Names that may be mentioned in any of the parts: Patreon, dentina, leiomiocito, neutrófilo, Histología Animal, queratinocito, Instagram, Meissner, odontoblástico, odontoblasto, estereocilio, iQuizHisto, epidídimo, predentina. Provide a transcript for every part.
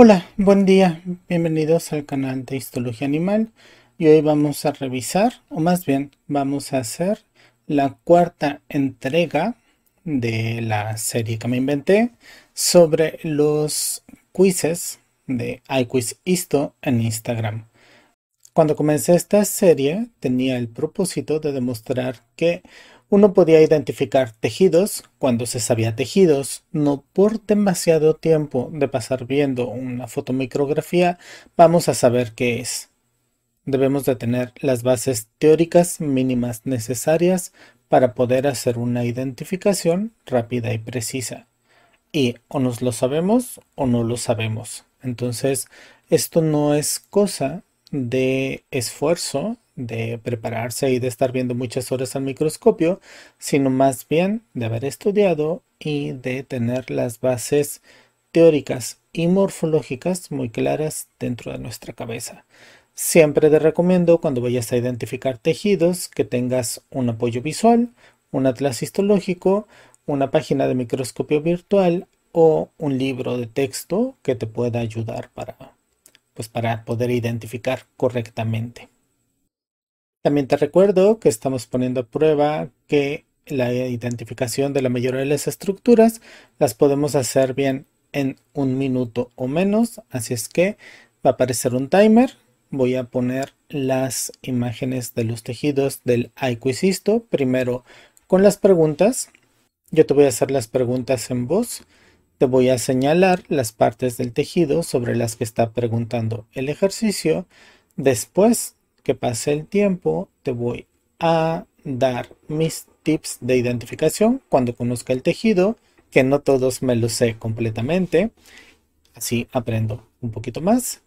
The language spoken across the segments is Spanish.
Hola, buen día, bienvenidos al canal de Histología Animal y hoy vamos a revisar, o más bien vamos a hacer la cuarta entrega de la serie que me inventé sobre los quizzes de iQuizHisto en Instagram. Cuando comencé esta serie tenía el propósito de demostrar que uno podía identificar tejidos cuando se sabía tejidos, no por demasiado tiempo de pasar viendo una fotomicrografía vamos a saber qué es. Debemos de tener las bases teóricas mínimas necesarias para poder hacer una identificación rápida y precisa. Y o nos lo sabemos o no lo sabemos. Entonces, esto no es cosa de esfuerzo, de prepararse y de estar viendo muchas horas al microscopio, sino más bien de haber estudiado y de tener las bases teóricas y morfológicas muy claras dentro de nuestra cabeza. Siempre te recomiendo cuando vayas a identificar tejidos que tengas un apoyo visual, un atlas histológico, una página de microscopio virtual o un libro de texto que te pueda ayudar para poder identificar correctamente. También te recuerdo que estamos poniendo a prueba que la identificación de la mayoría de las estructuras las podemos hacer bien en 1 minuto o menos. Así es que va a aparecer un timer. Voy a poner las imágenes de los tejidos del iQuizHisto. Primero con las preguntas. Yo te voy a hacer las preguntas en voz. Te voy a señalar las partes del tejido sobre las que está preguntando el ejercicio. Después que pase el tiempo, te voy a dar mis tips de identificación cuando conozca el tejido, que no todos me los sé completamente, así aprendo un poquito más.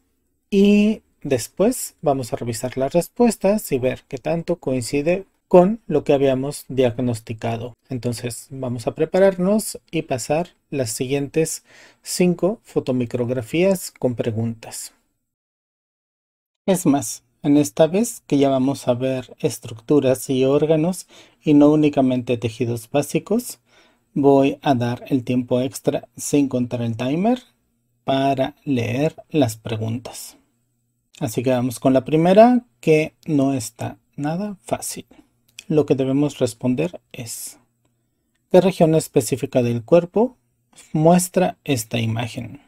Y después vamos a revisar las respuestas y ver qué tanto coincide con lo que habíamos diagnosticado. Entonces vamos a prepararnos y pasar las siguientes 5 fotomicrografías con preguntas. Es más, en esta vez que ya vamos a ver estructuras y órganos y no únicamente tejidos básicos, voy a dar el tiempo extra sin contar el timer para leer las preguntas. Así que vamos con la primera, que no está nada fácil. Lo que debemos responder es: ¿qué región específica del cuerpo muestra esta imagen?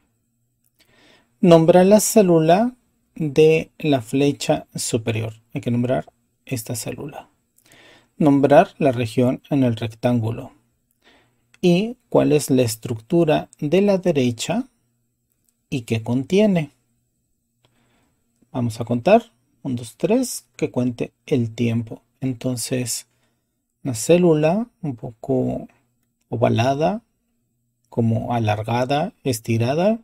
Nombra la célula de la flecha superior. Hay que nombrar esta célula. Nombrar la región en el rectángulo. ¿Y cuál es la estructura de la derecha y qué contiene? Vamos a contar. 1, 2, 3, que cuente el tiempo. Entonces, una célula un poco ovalada, como alargada, estirada.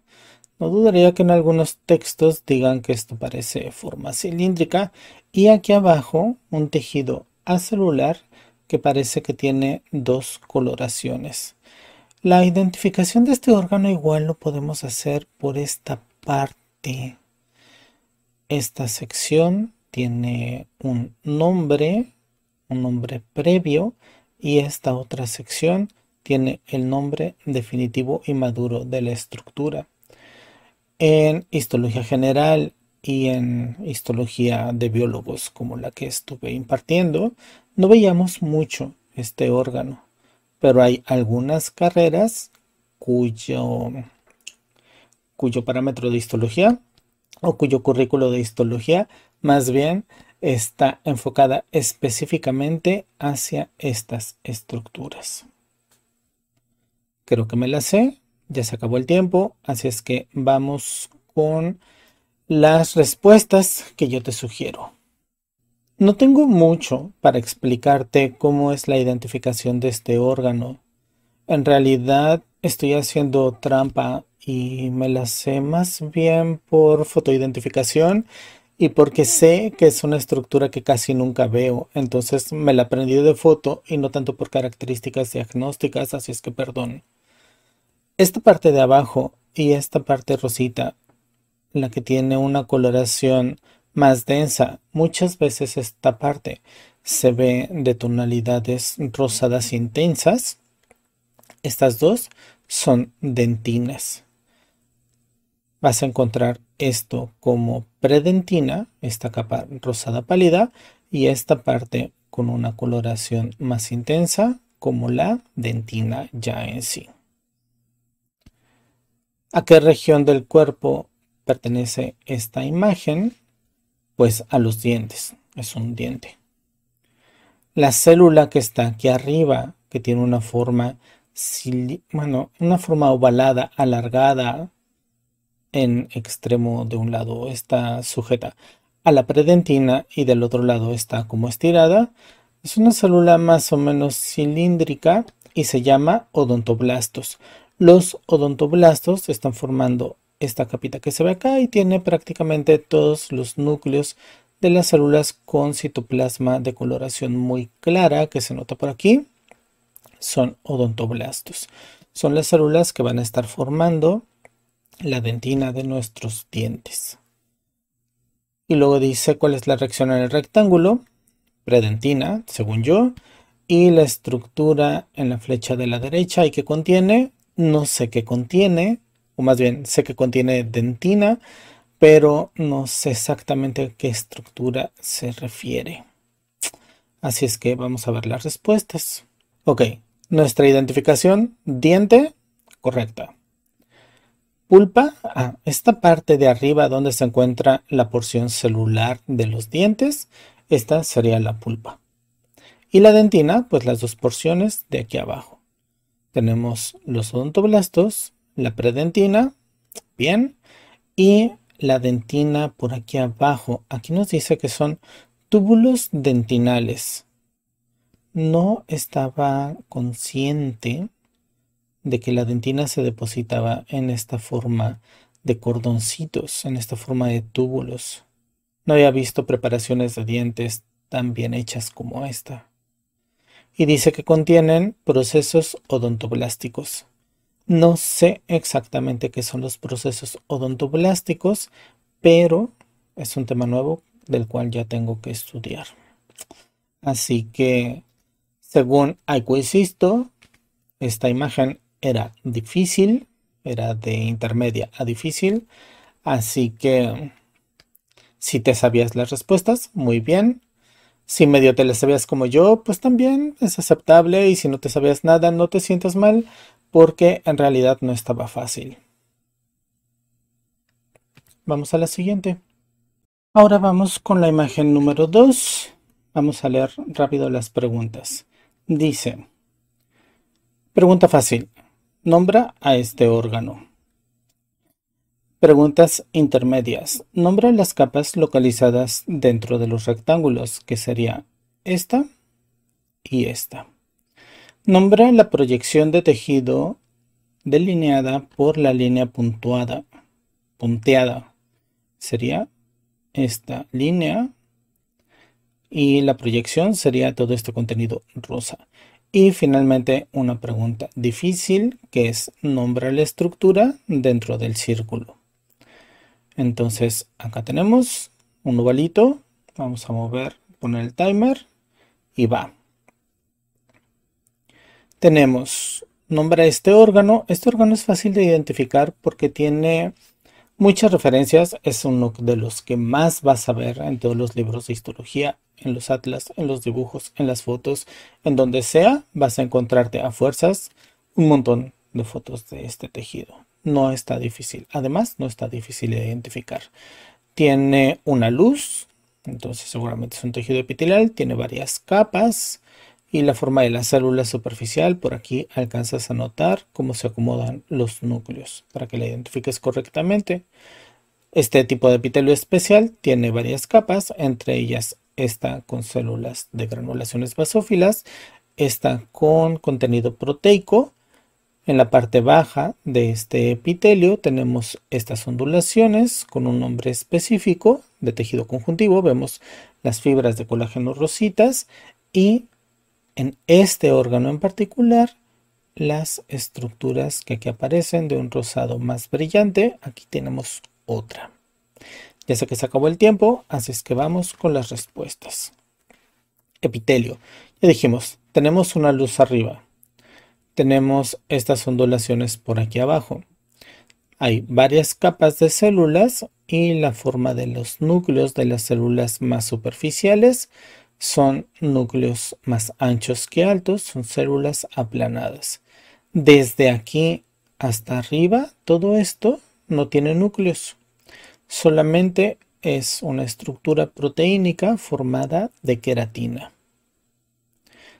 No dudaría que en algunos textos digan que esto parece forma cilíndrica. Y aquí abajo un tejido acelular que parece que tiene 2 coloraciones. La identificación de este órgano igual lo podemos hacer por esta parte. Esta sección tiene un nombre previo, y esta otra sección tiene el nombre definitivo y maduro de la estructura. En histología general y en histología de biólogos, como la que estuve impartiendo, no veíamos mucho este órgano, pero hay algunas carreras cuyo parámetro de histología o cuyo currículo de histología más bien está enfocada específicamente hacia estas estructuras. Creo que me la sé. Ya se acabó el tiempo, así es que vamos con las respuestas que yo te sugiero. No tengo mucho para explicarte cómo es la identificación de este órgano. En realidad estoy haciendo trampa y me la sé más bien por fotoidentificación y porque sé que es una estructura que casi nunca veo. Entonces me la aprendí de foto y no tanto por características diagnósticas, así es que perdón. Esta parte de abajo y esta parte rosita, la que tiene una coloración más densa, muchas veces esta parte se ve de tonalidades rosadas intensas. Estas dos son dentinas. vas a encontrar esto como predentina, esta capa rosada pálida, y esta parte con una coloración más intensa como la dentina ya en sí. ¿A qué región del cuerpo pertenece esta imagen? Pues a los dientes, es un diente. La célula que está aquí arriba, que tiene una forma, una forma ovalada, alargada en extremo de un lado, está sujeta a la predentina y del otro lado está como estirada. Es una célula más o menos cilíndrica y se llama odontoblastos. Los odontoblastos están formando esta capita que se ve acá y tiene prácticamente todos los núcleos de las células con citoplasma de coloración muy clara que se nota por aquí. Son odontoblastos. Son las células que van a estar formando la dentina de nuestros dientes. Y luego dice cuál es la reacción en el rectángulo. Predentina, según yo. Y la estructura en la flecha de la derecha. ¿Y qué contiene? No sé qué contiene. O más bien, sé que contiene dentina, pero no sé exactamente a qué estructura se refiere. Así es que vamos a ver las respuestas. Ok, nuestra identificación, diente, correcta. Pulpa, esta parte de arriba donde se encuentra la porción celular de los dientes, esta sería la pulpa. Y la dentina, pues las dos porciones de aquí abajo. Tenemos los odontoblastos, la predentina, bien, y la dentina por aquí abajo. Aquí nos dice que son túbulos dentinales. No estaba consciente de que la dentina se depositaba en esta forma de cordoncitos, en esta forma de túbulos. No había visto preparaciones de dientes tan bien hechas como esta. Y dice que contienen procesos odontoblásticos. No sé exactamente qué son los procesos odontoblásticos, pero es un tema nuevo del cual ya tengo que estudiar. Así que, según iQuizHisto, esta imagen era difícil, era de intermedia a difícil. Así que, si te sabías las respuestas, muy bien. Si medio te las sabías como yo, pues también es aceptable. Y si no te sabías nada, no te sientas mal, porque en realidad no estaba fácil. Vamos a la siguiente. Ahora vamos con la imagen número 2. Vamos a leer rápido las preguntas. Dice, pregunta fácil, nombra a este órgano. Preguntas intermedias, nombra las capas localizadas dentro de los rectángulos, que sería esta y esta. Nombra la proyección de tejido delineada por la línea punteada. Sería esta línea y la proyección sería todo este contenido rosa. Y finalmente una pregunta difícil que es nombra la estructura dentro del círculo. Entonces acá tenemos un ovalito. Vamos a mover, poner el timer y va. Tenemos, nombra este órgano. Este órgano es fácil de identificar porque tiene muchas referencias. Es uno de los que más vas a ver en todos los libros de histología, en los atlas, en los dibujos, en las fotos. En donde sea, vas a encontrarte a fuerzas un montón de fotos de este tejido. No está difícil. Además, no está difícil de identificar. Tiene una luz, entonces seguramente es un tejido epitelial. Tiene varias capas. Y la forma de la célula superficial, por aquí alcanzas a notar cómo se acomodan los núcleos para que la identifiques correctamente. Este tipo de epitelio especial tiene varias capas, entre ellas esta con células de granulaciones basófilas, esta con contenido proteico. En la parte baja de este epitelio tenemos estas ondulaciones con un nombre específico de tejido conjuntivo. Vemos las fibras de colágeno rositas y en este órgano en particular, las estructuras que aquí aparecen de un rosado más brillante. Aquí tenemos otra. Ya sé que se acabó el tiempo, así es que vamos con las respuestas. Epitelio. Ya dijimos, tenemos una luz arriba. Tenemos estas ondulaciones por aquí abajo. Hay varias capas de células y la forma de los núcleos de las células más superficiales son núcleos más anchos que altos, son células aplanadas. Desde aquí hasta arriba, todo esto no tiene núcleos, solamente es una estructura proteínica formada de queratina.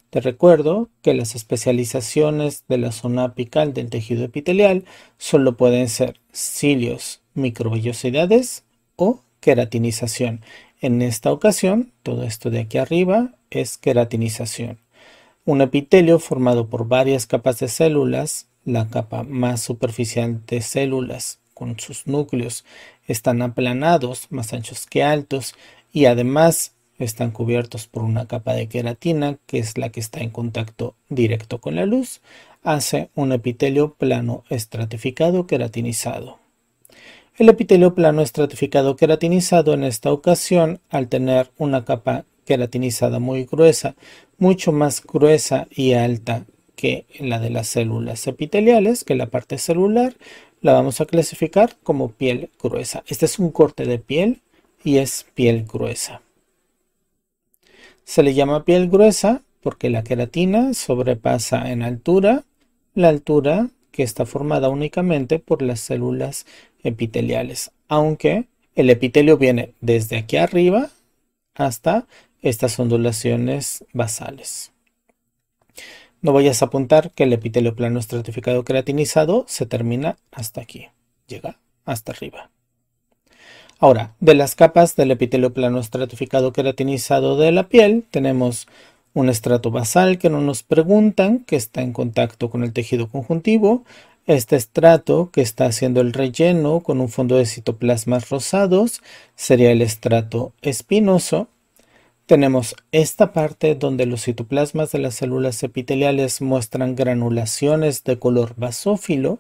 Te recuerdo que las especializaciones de la zona apical del tejido epitelial solo pueden ser cilios, microvellosidades o queratinización. En esta ocasión, todo esto de aquí arriba es queratinización. Un epitelio formado por varias capas de células, la capa más superficial de células con sus núcleos están aplanados, más anchos que altos, y además están cubiertos por una capa de queratina, que es la que está en contacto directo con la luz, hace un epitelio plano estratificado queratinizado. El epitelio plano estratificado queratinizado en esta ocasión, al tener una capa queratinizada muy gruesa, mucho más gruesa y alta que la de las células epiteliales, que la parte celular, la vamos a clasificar como piel gruesa. Este es un corte de piel y es piel gruesa. Se le llama piel gruesa porque la queratina sobrepasa en altura la altura que está formada únicamente por las células epiteliales, aunque el epitelio viene desde aquí arriba hasta estas ondulaciones basales. No vayas a apuntar que el epitelio plano estratificado queratinizado se termina hasta aquí, llega hasta arriba. Ahora, de las capas del epitelio plano estratificado queratinizado de la piel, tenemos un estrato basal que no nos preguntan, que está en contacto con el tejido conjuntivo. Este estrato que está haciendo el relleno con un fondo de citoplasmas rosados sería el estrato espinoso. Tenemos esta parte donde los citoplasmas de las células epiteliales muestran granulaciones de color basófilo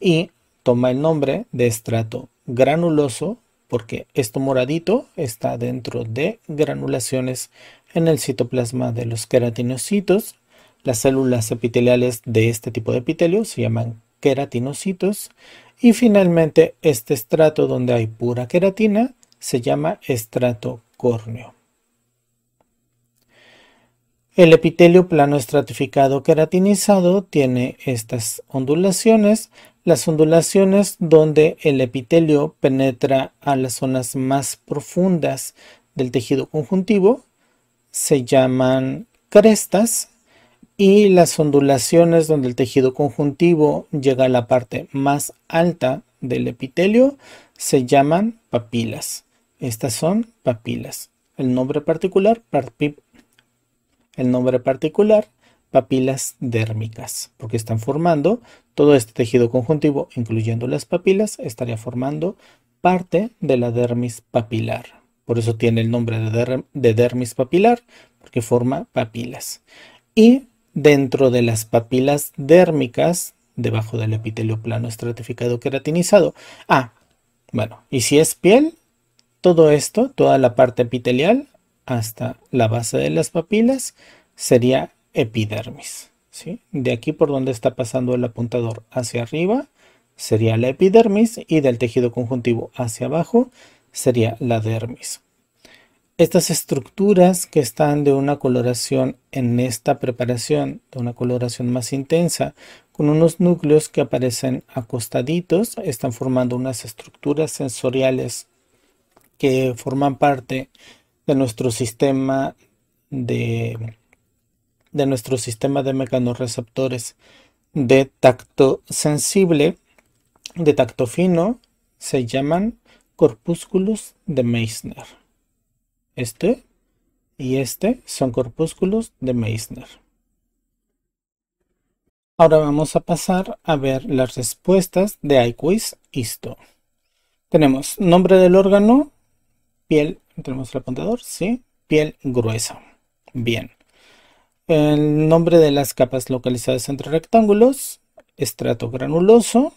y toma el nombre de estrato granuloso, porque esto moradito está dentro de granulaciones en el citoplasma de los queratinocitos. Las células epiteliales de este tipo de epitelio se llaman queratinocitos. Y finalmente este estrato donde hay pura queratina se llama estrato córneo. El epitelio plano estratificado queratinizado tiene estas ondulaciones. Las ondulaciones donde el epitelio penetra a las zonas más profundas del tejido conjuntivo se llaman crestas, y las ondulaciones donde el tejido conjuntivo llega a la parte más alta del epitelio se llaman papilas. Estas son papilas. El nombre particular, papilas dérmicas, porque están formando todo este tejido conjuntivo, incluyendo las papilas, estaría formando parte de la dermis papilar. Por eso tiene el nombre de dermis papilar, porque forma papilas. Y dentro de las papilas dérmicas, debajo del epitelio plano estratificado queratinizado. Y si es piel, todo esto, toda la parte epitelial hasta la base de las papilas sería epidermis, ¿sí? De aquí por donde está pasando el apuntador hacia arriba sería la epidermis, y del tejido conjuntivo hacia abajo sería la dermis. Estas estructuras que están de una coloración en esta preparación, de una coloración más intensa, con unos núcleos que aparecen acostaditos, están formando unas estructuras sensoriales que forman parte de nuestro sistema de mecanorreceptores de tacto sensible, de tacto fino, se llaman corpúsculos de Meissner. Este y este son corpúsculos de Meissner. Ahora vamos a pasar a ver las respuestas de iQuizHisto. Tenemos nombre del órgano, piel, tenemos el apuntador, sí, piel gruesa. Bien. El nombre de las capas localizadas entre rectángulos, estrato granuloso.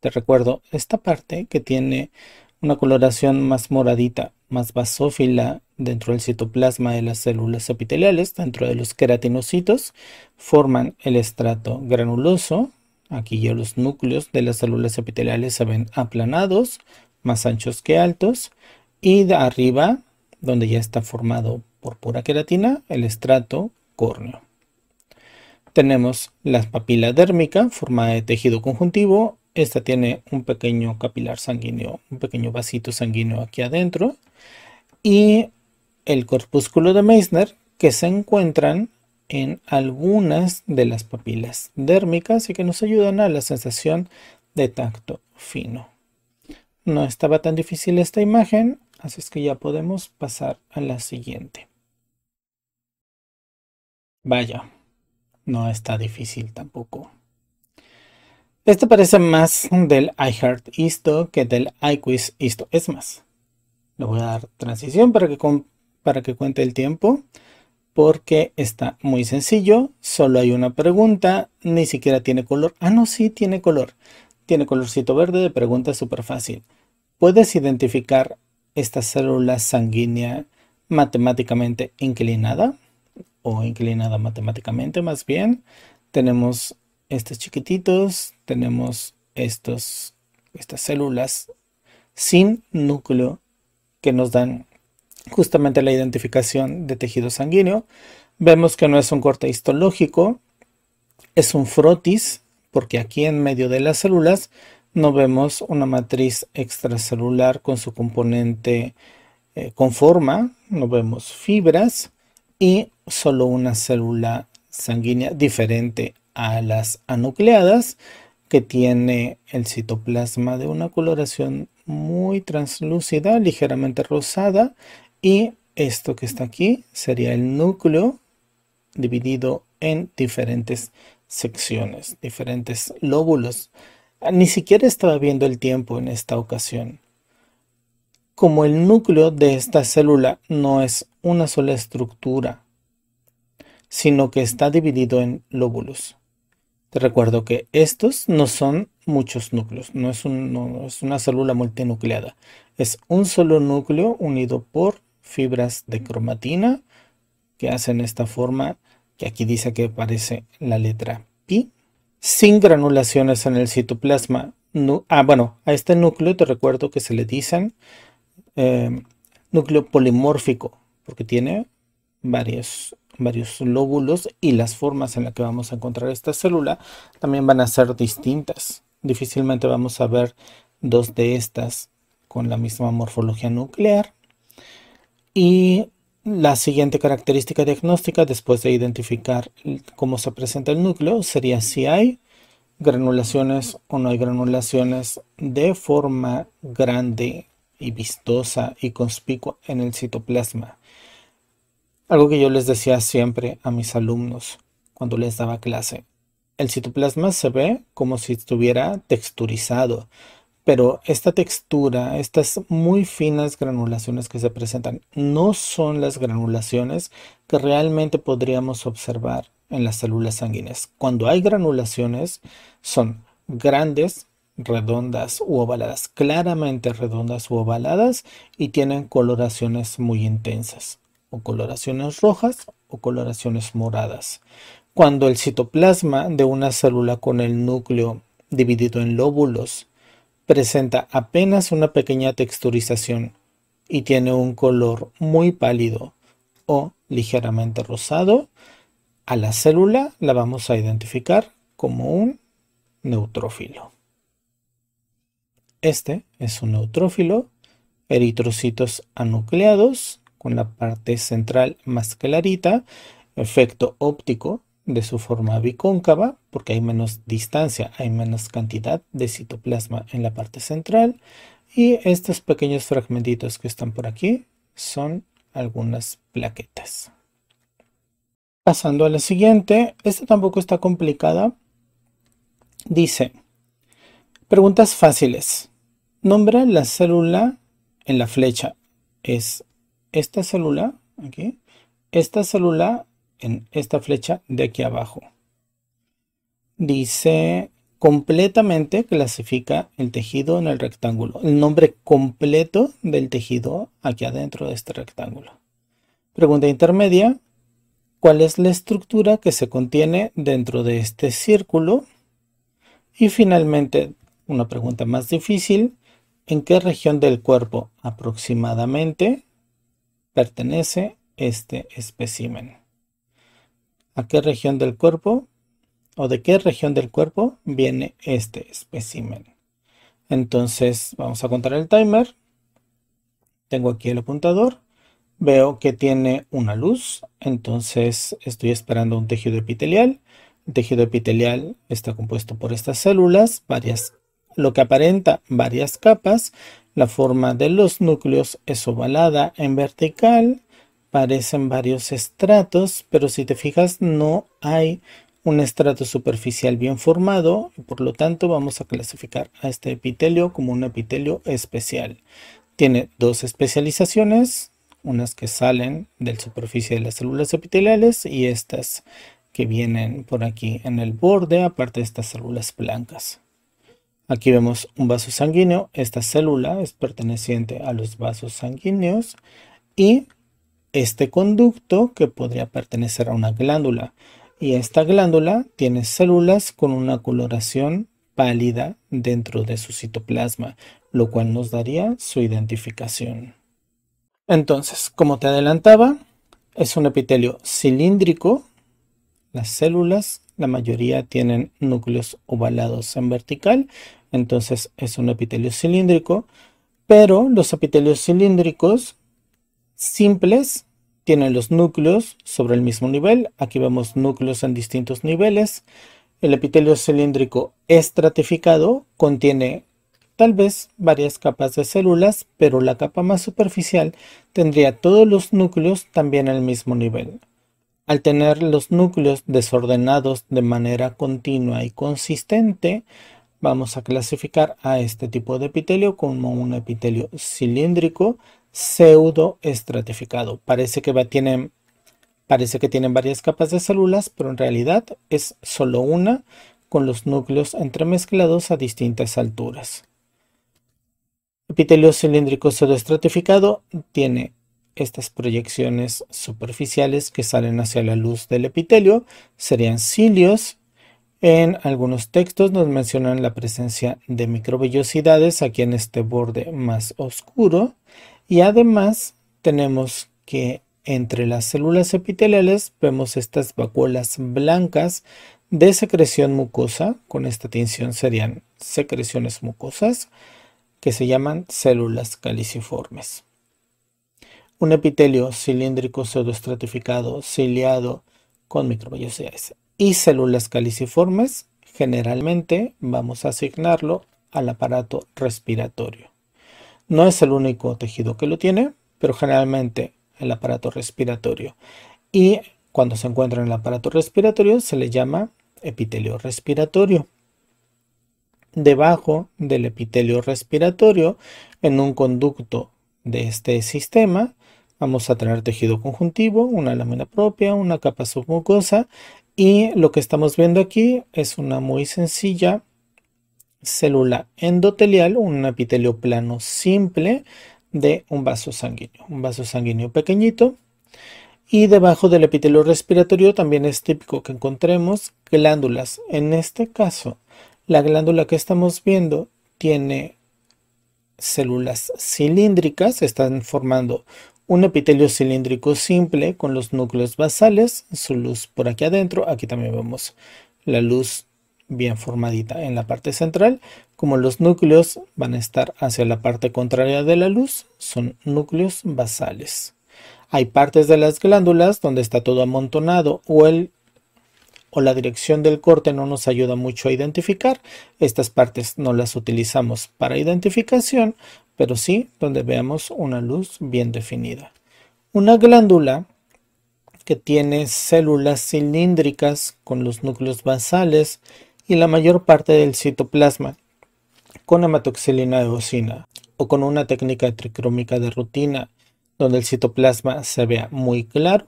Te recuerdo esta parte que tiene una coloración más moradita, más basófila dentro del citoplasma de las células epiteliales, dentro de los queratinocitos, forman el estrato granuloso. Aquí ya los núcleos de las células epiteliales se ven aplanados, más anchos que altos. Y de arriba, donde ya está formado por pura queratina, el estrato córneo. Tenemos la papila dérmica, formada de tejido conjuntivo. Esta tiene un pequeño capilar sanguíneo, un pequeño vasito sanguíneo aquí adentro. Y el corpúsculo de Meissner, que se encuentran en algunas de las papilas dérmicas y que nos ayudan a la sensación de tacto fino. No estaba tan difícil esta imagen, así es que ya podemos pasar a la siguiente. Vaya, no está difícil tampoco. Este parece más del iHeartHisto que del iQuizHisto. Es más, le voy a dar transición para que cuente el tiempo, porque está muy sencillo. Solo hay una pregunta, ni siquiera tiene color. Ah, no, sí tiene color. Tiene colorcito verde de pregunta súper fácil. ¿Puedes identificar esta célula sanguínea matemáticamente inclinada? O inclinada matemáticamente, más bien. Tenemos estos chiquititos, tenemos estas células sin núcleo que nos dan justamente la identificación de tejido sanguíneo. Vemos que no es un corte histológico, es un frotis, porque aquí en medio de las células no vemos una matriz extracelular con su componente con forma, no vemos fibras y solo una célula sanguínea diferente a las anucleadas, que tiene el citoplasma de una coloración muy translúcida, ligeramente rosada, y esto que está aquí sería el núcleo dividido en diferentes secciones, diferentes lóbulos. Ni siquiera estaba viendo el tiempo en esta ocasión. Como el núcleo de esta célula no es una sola estructura, sino que está dividido en lóbulos. Te recuerdo que estos no son muchos núcleos, no es una célula multinucleada. Es un solo núcleo unido por fibras de cromatina que hacen esta forma que aquí dice que parece la letra pi, sin granulaciones en el citoplasma. Bueno, a este núcleo te recuerdo que se le dicen núcleo polimórfico, porque tiene varios lóbulos y las formas en las que vamos a encontrar esta célula también van a ser distintas. Difícilmente vamos a ver dos de estas con la misma morfología nuclear. Y la siguiente característica diagnóstica, después de identificar cómo se presenta el núcleo, sería si hay granulaciones o no hay granulaciones de forma grande y vistosa y conspicua en el citoplasma. Algo que yo les decía siempre a mis alumnos cuando les daba clase. El citoplasma se ve como si estuviera texturizado, pero esta textura, estas muy finas granulaciones que se presentan, no son las granulaciones que realmente podríamos observar en las células sanguíneas. Cuando hay granulaciones, son grandes, redondas u ovaladas, claramente redondas u ovaladas, y tienen coloraciones muy intensas. O coloraciones rojas o coloraciones moradas. Cuando el citoplasma de una célula con el núcleo dividido en lóbulos presenta apenas una pequeña texturización y tiene un color muy pálido o ligeramente rosado, a la célula la vamos a identificar como un neutrófilo. Este es un neutrófilo, eritrocitos anucleados, con la parte central más clarita, efecto óptico de su forma bicóncava, porque hay menos distancia, hay menos cantidad de citoplasma en la parte central. Y estos pequeños fragmentitos que están por aquí son algunas plaquetas. Pasando a la siguiente, esta tampoco está complicada. Dice, preguntas fáciles. Nombra la célula en la flecha. Es esta célula, aquí, esta célula en esta flecha de aquí abajo. Dice, completamente clasifica el tejido en el rectángulo. El nombre completo del tejido aquí adentro de este rectángulo. Pregunta intermedia, ¿cuál es la estructura que se contiene dentro de este círculo? Y finalmente, una pregunta más difícil, ¿en qué región del cuerpo aproximadamente pertenece este espécimen? ¿A qué región del cuerpo o de qué región del cuerpo viene este espécimen? Entonces vamos a contar el timer. Tengo aquí el apuntador. Veo que tiene una luz, entonces estoy esperando un tejido epitelial. El tejido epitelial está compuesto por estas células, lo que aparenta varias capas. La forma de los núcleos es ovalada en vertical, parecen varios estratos, pero si te fijas no hay un estrato superficial bien formado, y por lo tanto vamos a clasificar a este epitelio como un epitelio especial. Tiene dos especializaciones, unas que salen de la superficie de las células epiteliales y estas que vienen por aquí en el borde, aparte de estas células blancas. Aquí vemos un vaso sanguíneo, esta célula es perteneciente a los vasos sanguíneos y este conducto que podría pertenecer a una glándula. Y esta glándula tiene células con una coloración pálida dentro de su citoplasma, lo cual nos daría su identificación. Entonces, como te adelantaba, es un epitelio cilíndrico. Las células, la mayoría tienen núcleos ovalados en vertical, entonces es un epitelio cilíndrico, pero los epitelios cilíndricos simples tienen los núcleos sobre el mismo nivel. Aquí vemos núcleos en distintos niveles. El epitelio cilíndrico estratificado contiene tal vez varias capas de células, pero la capa más superficial tendría todos los núcleos también al mismo nivel. Al tener los núcleos desordenados de manera continua y consistente, vamos a clasificar a este tipo de epitelio como un epitelio cilíndrico pseudo estratificado. Parece que tienen varias capas de células, pero en realidad es solo una con los núcleos entremezclados a distintas alturas. Epitelio cilíndrico pseudoestratificado tiene estas proyecciones superficiales que salen hacia la luz del epitelio, serían cilios. En algunos textos nos mencionan la presencia de microvellosidades aquí en este borde más oscuro. Y además tenemos que entre las células epiteliales vemos estas vacuolas blancas de secreción mucosa. Con esta tinción serían secreciones mucosas, que se llaman células caliciformes. Un epitelio cilíndrico pseudoestratificado, ciliado, con microvellosidades y células caliciformes, generalmente vamos a asignarlo al aparato respiratorio. No es el único tejido que lo tiene, pero generalmente el aparato respiratorio. Y cuando se encuentra en el aparato respiratorio se le llama epitelio respiratorio. Debajo del epitelio respiratorio, en un conducto de este sistema, vamos a tener tejido conjuntivo, una lámina propia, una capa submucosa, y lo que estamos viendo aquí es una muy sencilla célula endotelial, un epitelio plano simple de un vaso sanguíneo pequeñito. Y debajo del epitelio respiratorio también es típico que encontremos glándulas. En este caso, la glándula que estamos viendo tiene células cilíndricas, están formando un epitelio cilíndrico simple con los núcleos basales, su luz por aquí adentro. Aquí también vemos la luz bien formadita en la parte central. Como los núcleos van a estar hacia la parte contraria de la luz, son núcleos basales. Hay partes de las glándulas donde está todo amontonado o la dirección del corte no nos ayuda mucho a identificar. Estas partes no las utilizamos para identificación, pero sí donde veamos una luz bien definida. Una glándula que tiene células cilíndricas con los núcleos basales y la mayor parte del citoplasma con hematoxilina eosina o con una técnica tricrómica de rutina donde el citoplasma se vea muy claro,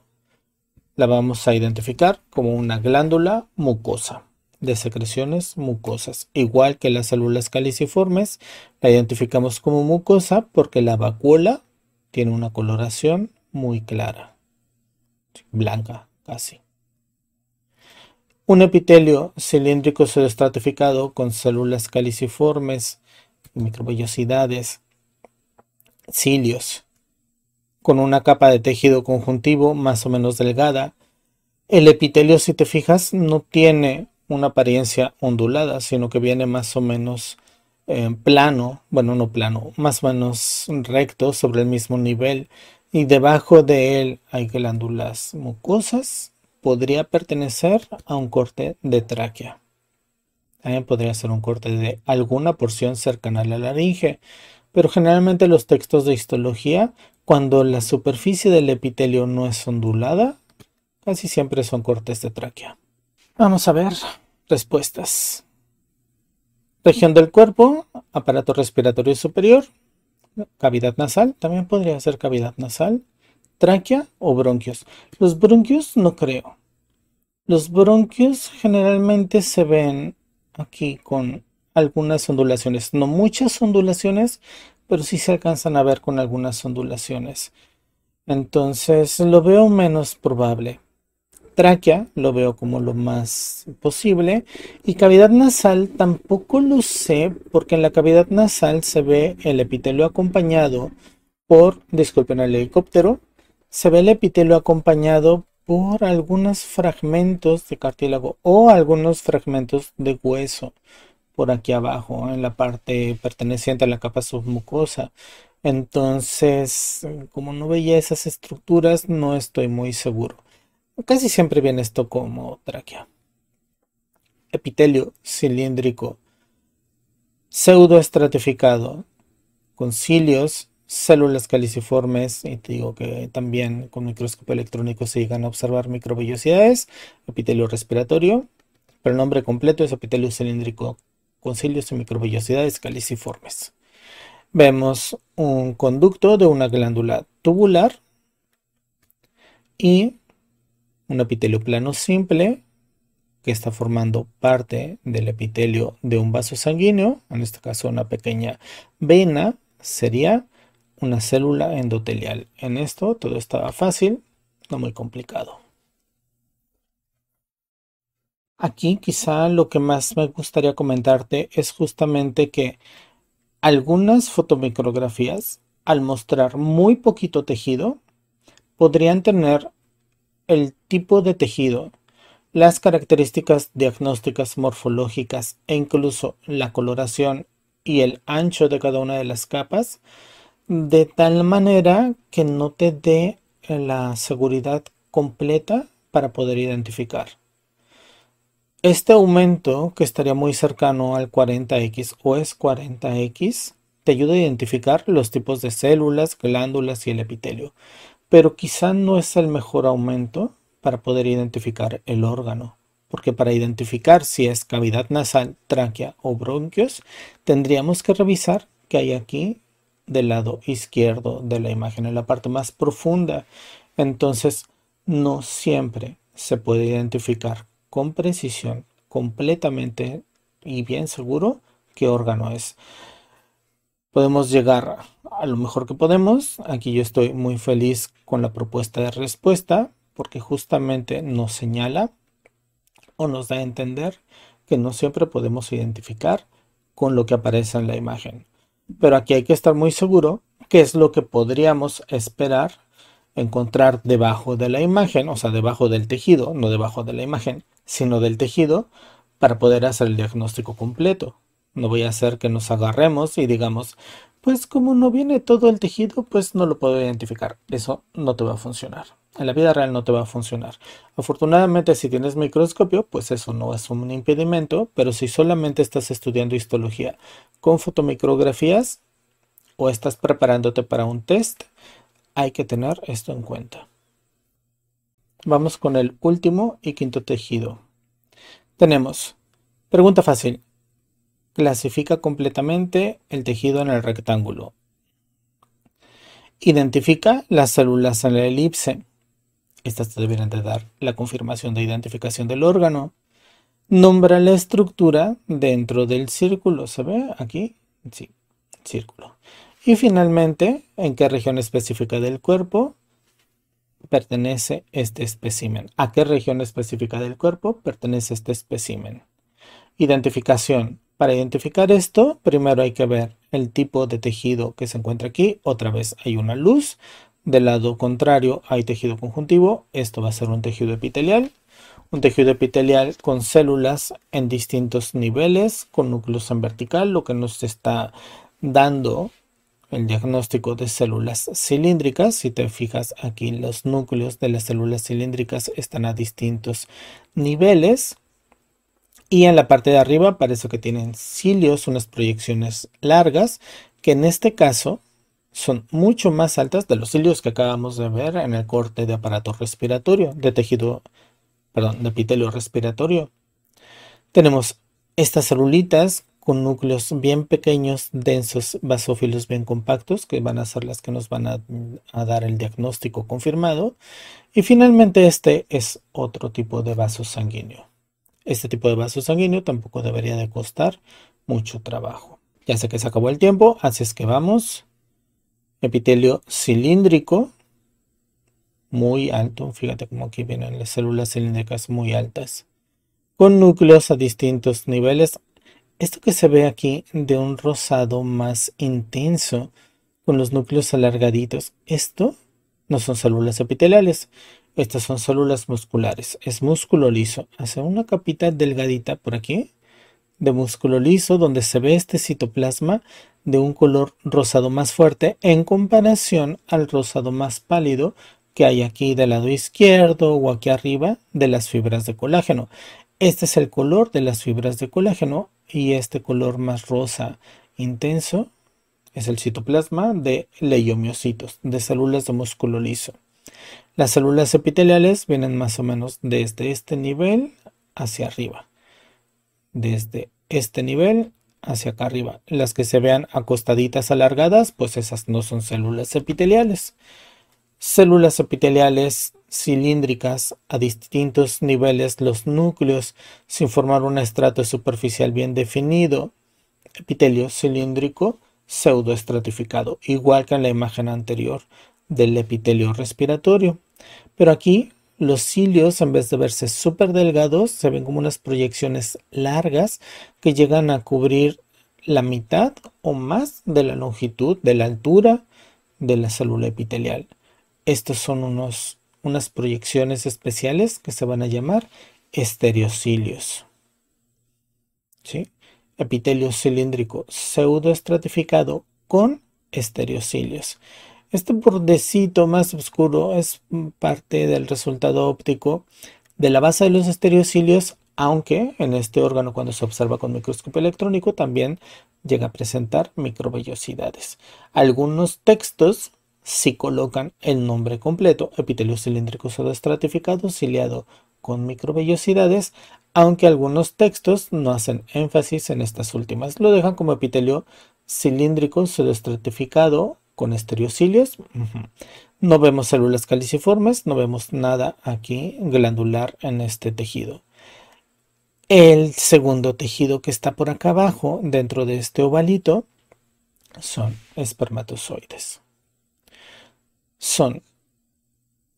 la vamos a identificar como una glándula mucosa de secreciones mucosas. Igual que las células caliciformes, la identificamos como mucosa porque la vacuola tiene una coloración muy clara, blanca casi. Un epitelio cilíndrico subestratificado con células caliciformes, microvellosidades, cilios, con una capa de tejido conjuntivo más o menos delgada. El epitelio, si te fijas, no tiene una apariencia ondulada, sino que viene más o menos plano, bueno, no plano, más o menos recto sobre el mismo nivel, y debajo de él hay glándulas mucosas. Podría pertenecer a un corte de tráquea. También podría ser un corte de alguna porción cercana a la laringe, pero generalmente los textos de histología, cuando la superficie del epitelio no es ondulada, casi siempre son cortes de tráquea. Vamos a ver respuestas. Región del cuerpo, aparato respiratorio superior, cavidad nasal, también podría ser cavidad nasal. Tráquea o bronquios. Los bronquios no creo. Los bronquios generalmente se ven aquí con algunas ondulaciones. No muchas ondulaciones, pero sí se alcanzan a ver con algunas ondulaciones. Entonces lo veo menos probable. Tráquea lo veo como lo más posible. Y cavidad nasal tampoco lo sé, porque en la cavidad nasal se ve el epitelio acompañado por, disculpen el helicóptero, se ve el epitelio acompañado por algunos fragmentos de cartílago o algunos fragmentos de hueso por aquí abajo, en la parte perteneciente a la capa submucosa. Entonces, como no veía esas estructuras, no estoy muy seguro. Casi siempre viene esto como tráquea. Epitelio cilíndrico, pseudoestratificado, con cilios, células caliciformes, y te digo que también con microscopio electrónico se llegan a observar microvellosidades. Epitelio respiratorio, pero el nombre completo es epitelio cilíndrico con cilios y microvellosidades caliciformes. Vemos un conducto de una glándula tubular y un epitelio plano simple que está formando parte del epitelio de un vaso sanguíneo, en este caso una pequeña vena sería una célula endotelial. En esto todo estaba fácil, no muy complicado. Aquí quizá lo que más me gustaría comentarte es justamente que algunas fotomicrografías, al mostrar muy poquito tejido, podrían tener el tipo de tejido, las características diagnósticas morfológicas e incluso la coloración y el ancho de cada una de las capas, de tal manera que no te dé la seguridad completa para poder identificar. Este aumento, que estaría muy cercano al 40X o es 40X, te ayuda a identificar los tipos de células, glándulas y el epitelio, pero quizá no es el mejor aumento para poder identificar el órgano, porque para identificar si es cavidad nasal, tráquea o bronquios, tendríamos que revisar qué hay aquí del lado izquierdo de la imagen, en la parte más profunda. Entonces no siempre se puede identificar con precisión, completamente y bien seguro qué órgano es. Podemos llegar a lo mejor que podemos. Aquí yo estoy muy feliz con la propuesta de respuesta, porque justamente nos señala o nos da a entender que no siempre podemos identificar con lo que aparece en la imagen. Pero aquí hay que estar muy seguro qué es lo que podríamos esperar encontrar debajo de la imagen, o sea, debajo del tejido, no debajo de la imagen, sino del tejido, para poder hacer el diagnóstico completo. No voy a hacer que nos agarremos y digamos, pues como no viene todo el tejido, pues no lo puedo identificar. Eso no te va a funcionar. En la vida real no te va a funcionar. Afortunadamente, si tienes microscopio, pues eso no es un impedimento, pero si solamente estás estudiando histología con fotomicrografías o estás preparándote para un test, hay que tener esto en cuenta. Vamos con el último y quinto tejido. Tenemos pregunta fácil. Clasifica completamente el tejido en el rectángulo. Identifica las células en la elipse. Estas te deberían de dar la confirmación de identificación del órgano. Nombra la estructura dentro del círculo. ¿Se ve aquí? Sí, círculo. Y finalmente, ¿en qué región específica del cuerpo? pertenece este espécimen? ¿A qué región específica del cuerpo pertenece este espécimen? Identificación. Para identificar esto, primero hay que ver el tipo de tejido que se encuentra aquí. Otra vez hay una luz. Del lado contrario hay tejido conjuntivo. Esto va a ser un tejido epitelial. Un tejido epitelial con células en distintos niveles, con núcleos en vertical, lo que nos está dando el diagnóstico de células cilíndricas. Si te fijas aquí, los núcleos de las células cilíndricas están a distintos niveles. Y en la parte de arriba parece que tienen cilios, unas proyecciones largas, que en este caso son mucho más altas de los cilios que acabamos de ver en el corte de aparato respiratorio, de tejido, perdón, de epitelio respiratorio. Tenemos estas celulitas con núcleos bien pequeños, densos, basófilos bien compactos, que van a ser las que nos van a dar el diagnóstico confirmado. Y finalmente este es otro tipo de vaso sanguíneo. Este tipo de vaso sanguíneo tampoco debería de costar mucho trabajo. Ya sé que se acabó el tiempo, así es que vamos. Epitelio cilíndrico, muy alto. Fíjate cómo aquí vienen las células cilíndricas muy altas, con núcleos a distintos niveles. Esto que se ve aquí de un rosado más intenso, con los núcleos alargaditos, esto no son células epiteliales. Estas son células musculares, es músculo liso. Hace una capita delgadita por aquí de músculo liso donde se ve este citoplasma de un color rosado más fuerte en comparación al rosado más pálido que hay aquí del lado izquierdo o aquí arriba de las fibras de colágeno. Este es el color de las fibras de colágeno y este color más rosa intenso es el citoplasma de leiomiocitos, de células de músculo liso. Las células epiteliales vienen más o menos desde este nivel hacia arriba. Desde este nivel hacia acá arriba. Las que se vean acostaditas alargadas, pues esas no son células epiteliales. Células epiteliales cilíndricas a distintos niveles. Los núcleos sin formar un estrato superficial bien definido. Epitelio cilíndrico pseudoestratificado, igual que en la imagen anterior del epitelio respiratorio. Pero aquí los cilios, en vez de verse súper delgados, se ven como unas proyecciones largas que llegan a cubrir la mitad o más de la longitud, de la altura de la célula epitelial. Estos son unas proyecciones especiales que se van a llamar estereocilios. ¿Sí? Epitelio cilíndrico pseudoestratificado con estereocilios. Este bordecito más oscuro es parte del resultado óptico de la base de los estereocilios, aunque en este órgano cuando se observa con microscopio electrónico también llega a presentar microvellosidades. Algunos textos sí colocan el nombre completo, epitelio cilíndrico pseudoestratificado ciliado con microvellosidades, aunque algunos textos no hacen énfasis en estas últimas. Lo dejan como epitelio cilíndrico pseudoestratificado con estereocilios. No vemos células caliciformes, no vemos nada aquí glandular en este tejido. El segundo tejido que está por acá abajo, dentro de este ovalito, son espermatozoides. Son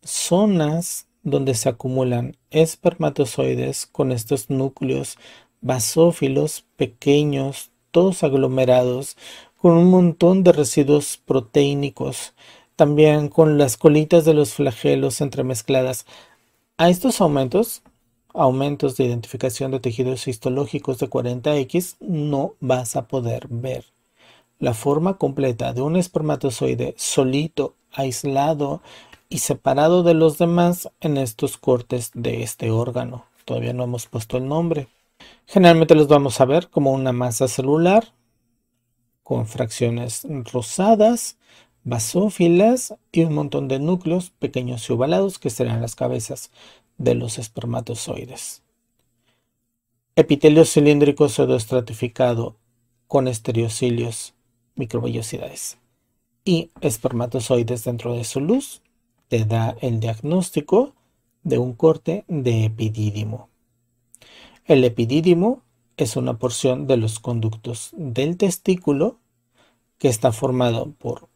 zonas donde se acumulan espermatozoides con estos núcleos basófilos pequeños, todos aglomerados, con un montón de residuos proteínicos, también con las colitas de los flagelos entremezcladas. A estos aumentos de identificación de tejidos histológicos de 40X, no vas a poder ver la forma completa de un espermatozoide solito, aislado y separado de los demás en estos cortes de este órgano. Todavía no hemos puesto el nombre. Generalmente los vamos a ver como una masa celular, con fracciones rosadas, basófilas y un montón de núcleos pequeños y ovalados que serán las cabezas de los espermatozoides. Epitelio cilíndrico pseudoestratificado con estereocilios, microvellosidades y espermatozoides dentro de su luz te da el diagnóstico de un corte de epidídimo. El epidídimo es una porción de los conductos del testículo que está formado por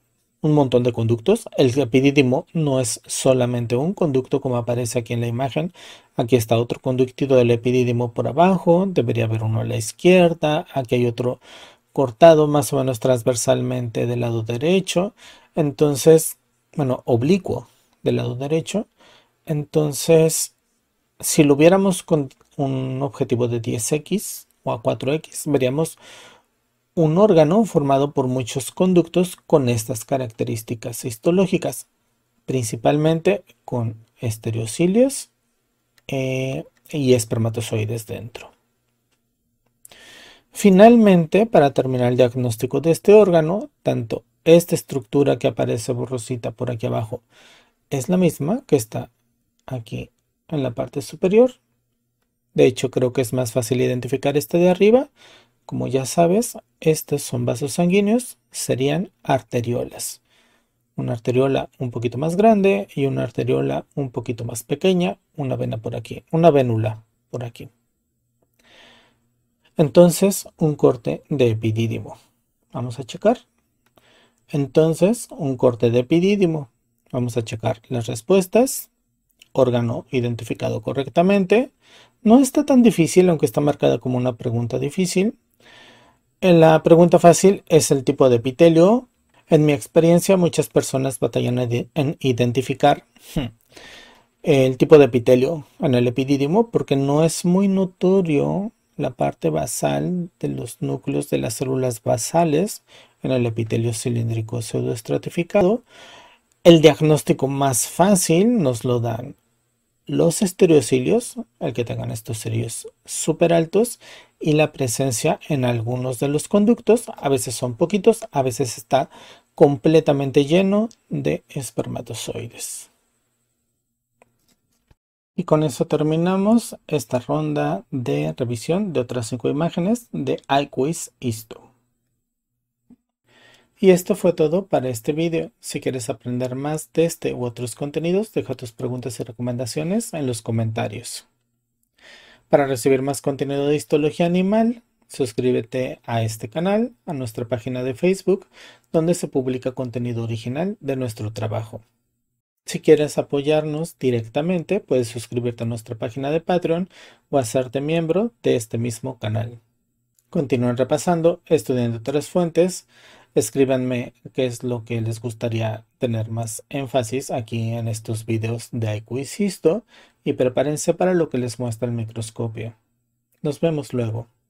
un montón de conductos. El epidídimo no es solamente un conducto como aparece aquí en la imagen. Aquí está otro conductito del epidídimo por abajo, debería haber uno a la izquierda, aquí hay otro cortado más o menos transversalmente del lado derecho, entonces, bueno, oblicuo del lado derecho. Entonces, si lo viéramos con un objetivo de 10x o a 4x, veríamos un órgano formado por muchos conductos con estas características histológicas, principalmente con estereocilios y espermatozoides dentro. Finalmente, para terminar el diagnóstico de este órgano, tanto esta estructura que aparece borrosita por aquí abajo es la misma que está aquí en la parte superior. De hecho, creo que es más fácil identificar esta de arriba. Como ya sabes, estos son vasos sanguíneos, serían arteriolas. Una arteriola un poquito más grande y una arteriola un poquito más pequeña, una vena por aquí, una vénula por aquí. Entonces, un corte de epidídimo. Vamos a checar. Entonces, un corte de epidídimo. Vamos a checar las respuestas. Órgano identificado correctamente. No está tan difícil, aunque está marcada como una pregunta difícil. En la pregunta fácil es el tipo de epitelio. En mi experiencia, muchas personas batallan en identificar el tipo de epitelio en el epidídimo porque no es muy notorio la parte basal de los núcleos de las células basales en el epitelio cilíndrico pseudoestratificado. El diagnóstico más fácil nos lo dan los estereocilios, el que tengan estos cilios súper altos, y la presencia en algunos de los conductos. A veces son poquitos, a veces está completamente lleno de espermatozoides. Y con eso terminamos esta ronda de revisión de otras 5 imágenes de iQuizHisto. Y esto fue todo para este vídeo. Si quieres aprender más de este u otros contenidos, deja tus preguntas y recomendaciones en los comentarios. Para recibir más contenido de Histología Animal, suscríbete a este canal, a nuestra página de Facebook, donde se publica contenido original de nuestro trabajo. Si quieres apoyarnos directamente, puedes suscribirte a nuestra página de Patreon o hacerte miembro de este mismo canal. Continúen repasando, estudiando otras fuentes. Escríbanme qué es lo que les gustaría tener más énfasis aquí en estos videos de iQuizHisto y prepárense para lo que les muestra el microscopio. Nos vemos luego.